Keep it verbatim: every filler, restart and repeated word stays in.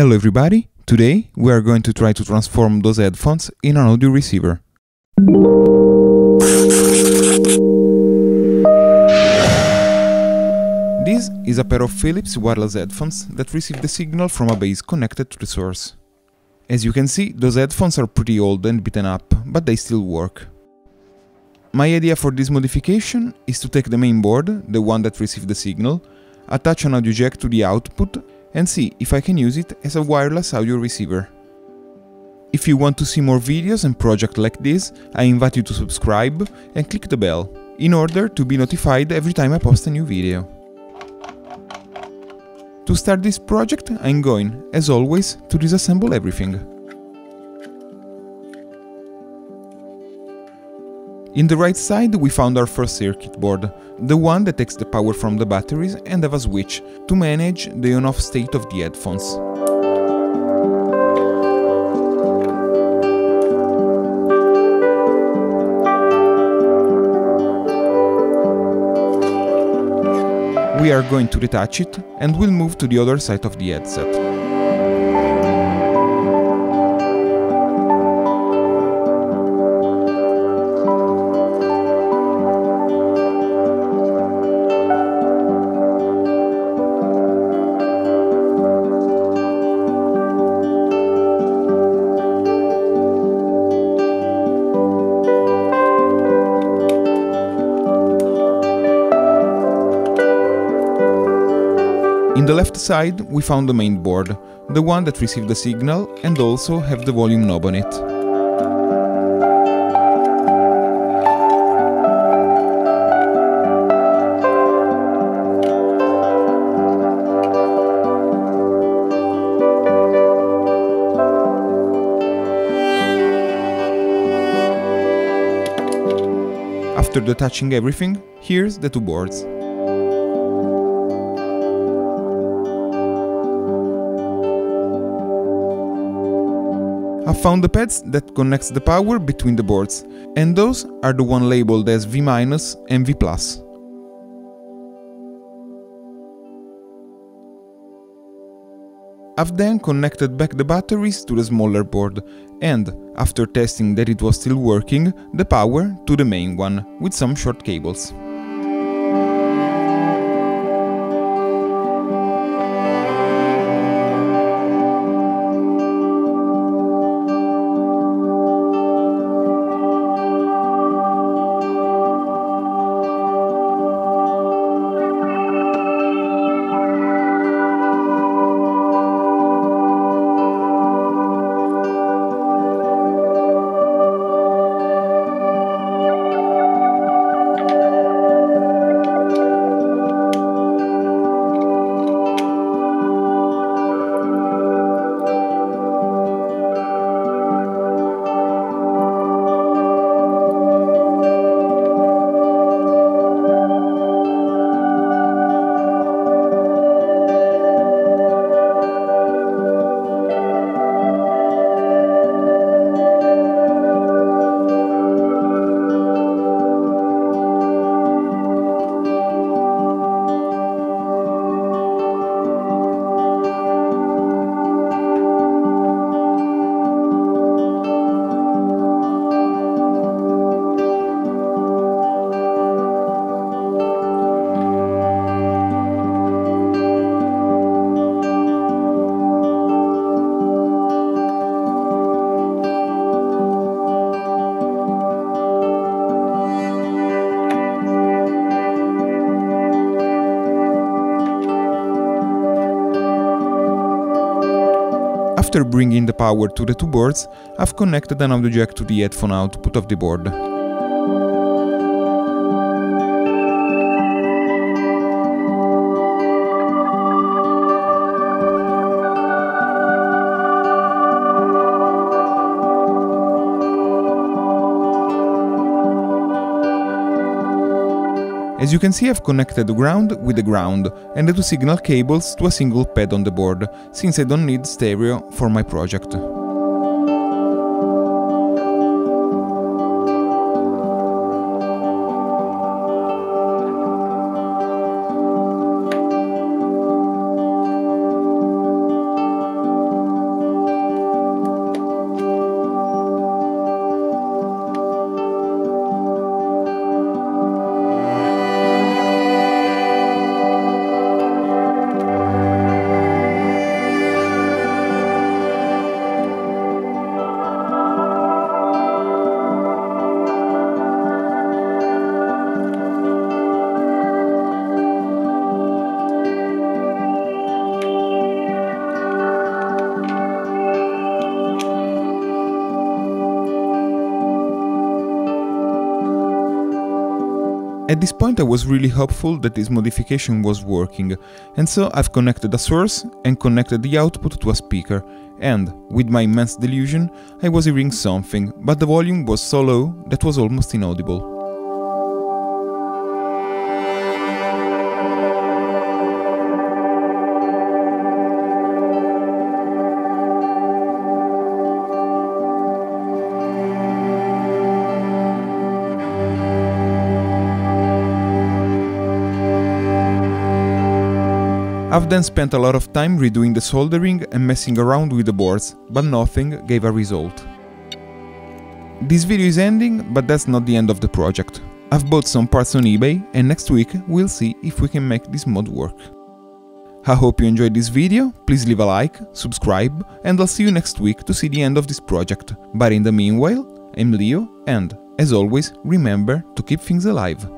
Hello everybody! Today we are going to try to transform those headphones in an audio receiver. This is a pair of Philips wireless headphones that receive the signal from a base connected to the source. As you can see, those headphones are pretty old and beaten up, but they still work. My idea for this modification is to take the main board, the one that received the signal, attach an audio jack to the output and see if I can use it as a wireless audio receiver. If you want to see more videos and projects like this, I invite you to subscribe and click the bell, in order to be notified every time I post a new video. To start this project, I'm going, as always, to disassemble everything. In the right side we found our first circuit board, the one that takes the power from the batteries and have a switch to manage the on-off state of the headphones. We are going to detach it and we'll move to the other side of the headset. On the left side we found the main board, the one that received the signal and also have the volume knob on it. After detaching everything, here's the two boards. I found the pads that connects the power between the boards, and those are the one labeled as V minus and V plus. I've then connected back the batteries to the smaller board, and, after testing that it was still working, the power to the main one, with some short cables. After bringing the power to the two boards, I've connected an audio jack to the headphone output of the board. As you can see, I've connected the ground with the ground and the two signal cables to a single pad on the board, since I don't need stereo for my project. At this point I was really hopeful that this modification was working, and so I've connected a source and connected the output to a speaker, and, with my immense delusion, I was hearing something, but the volume was so low that was almost inaudible. I've then spent a lot of time redoing the soldering and messing around with the boards, but nothing gave a result. This video is ending, but that's not the end of the project. I've bought some parts on eBay and next week we'll see if we can make this mod work. I hope you enjoyed this video, please leave a like, subscribe, and I'll see you next week to see the end of this project. But in the meanwhile, I'm Leo and, as always, remember to keep things alive.